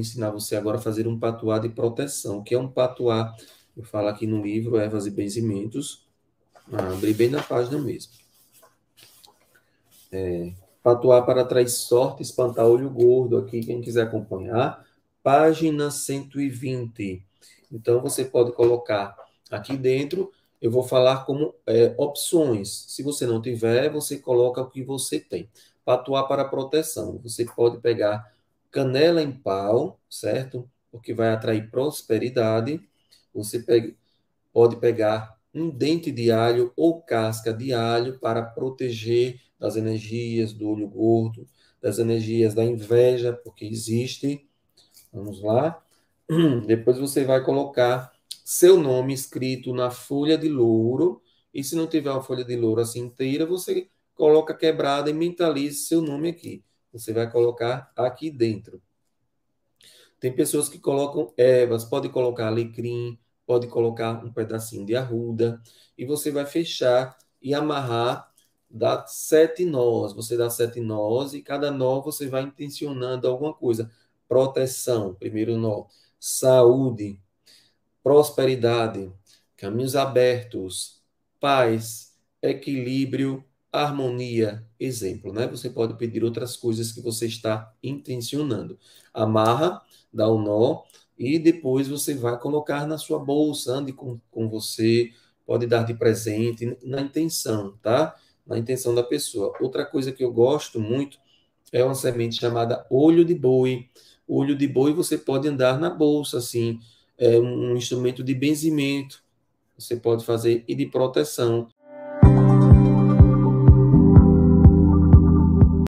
ensinar você agora a fazer um patuá de proteção. O que é um patuá? Eu falo aqui no livro Ervas e Benzimentos. Abri bem na página mesmo. Patuá para atrair sorte, espantar olho gordo aqui, quem quiser acompanhar. Página 120. Então, você pode colocar aqui dentro, eu vou falar como opções. Se você não tiver, você coloca o que você tem. Patuá para proteção. Você pode pegar canela em pau, certo? Porque vai atrair prosperidade. Você pode pegar um dente de alho ou casca de alho para proteger das energias do olho gordo, das energias da inveja, porque existe. Vamos lá. Depois você vai colocar seu nome escrito na folha de louro. E se não tiver uma folha de louro assim inteira, você coloca quebrada e mentalize seu nome aqui. Você vai colocar aqui dentro. Tem pessoas que colocam ervas, pode colocar alecrim, pode colocar um pedacinho de arruda. E você vai fechar e amarrar, dá 7 nós. Você dá 7 nós e cada nó você vai intencionando alguma coisa. Proteção, primeiro nó. Saúde, prosperidade, caminhos abertos, paz, equilíbrio, harmonia, exemplo, né? Você pode pedir outras coisas que você está intencionando. Amarra, dá um nó e depois você vai colocar na sua bolsa, ande com você, pode dar de presente, na intenção, tá? Na intenção da pessoa. Outra coisa que eu gosto muito é uma semente chamada olho de boi. Olho de boi você pode andar na bolsa, assim, é um instrumento de benzimento, você pode fazer, e de proteção.